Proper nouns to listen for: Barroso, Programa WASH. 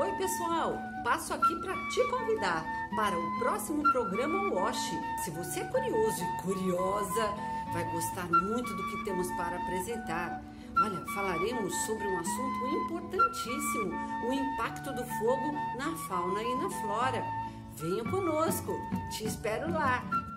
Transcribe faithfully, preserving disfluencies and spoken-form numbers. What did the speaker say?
Oi pessoal, passo aqui para te convidar para o próximo programa WASH. Se você é curioso e curiosa, vai gostar muito do que temos para apresentar. Olha, falaremos sobre um assunto importantíssimo, o impacto do fogo na fauna e na flora. Venha conosco, te espero lá.